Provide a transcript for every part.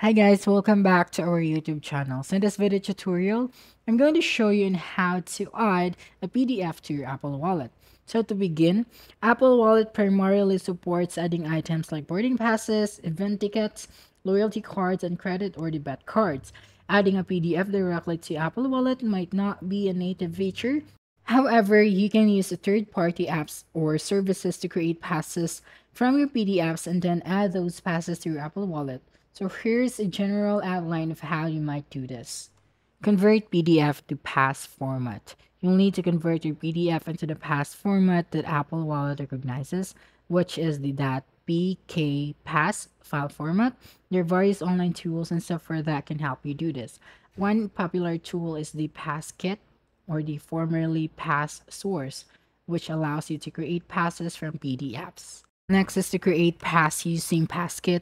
Hi guys, welcome back to our YouTube channel. So in this video tutorial, I'm going to show you how to add a PDF to your Apple Wallet. So to begin, Apple Wallet primarily supports adding items like boarding passes, event tickets, loyalty cards, and credit or debit cards. Adding a PDF directly to Apple Wallet might not be a native feature. However, you can use third-party apps or services to create passes from your PDFs and then add those passes to your Apple Wallet. So here's a general outline of how you might do this. Convert PDF to Pass format. You'll need to convert your PDF into the Pass format that Apple Wallet recognizes, which is the .pkpass file format. There are various online tools and software that can help you do this. One popular tool is the PassKit, or the formerly Pass Source, which allows you to create passes from PDFs. Next is to create pass using PassKit.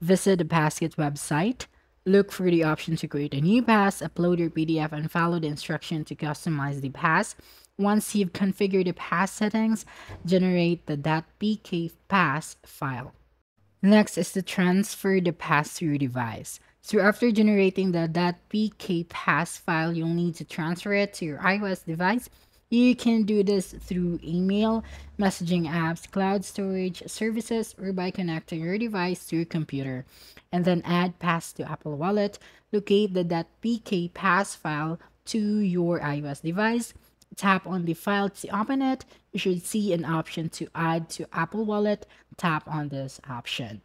Visit the PassKit website, look for the option to create a new pass, upload your PDF, and follow the instruction to customize the pass. Once you've configured the pass settings, generate the .pkpass file. Next is to transfer the pass to your device. So after generating the .pkpass file, you'll need to transfer it to your iOS device. You can do this through email, messaging apps, cloud storage services, or by connecting your device to your computer. And then add pass to Apple Wallet. Locate the .pkpass file to your iOS device. Tap on the file to open it. You should see an option to add to Apple Wallet. Tap on this option.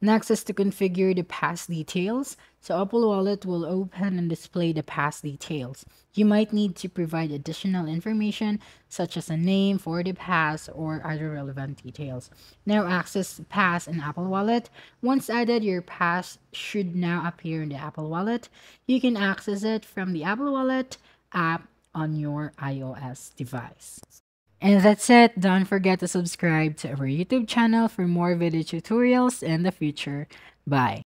Next is to configure the pass details. So Apple Wallet will open and display the pass details. You might need to provide additional information such as a name for the pass or other relevant details. Now access pass in Apple Wallet. Once added, your pass should now appear in the Apple Wallet. You can access it from the Apple Wallet app on your iOS device. And that's it. Don't forget to subscribe to our YouTube channel for more video tutorials in the future. Bye.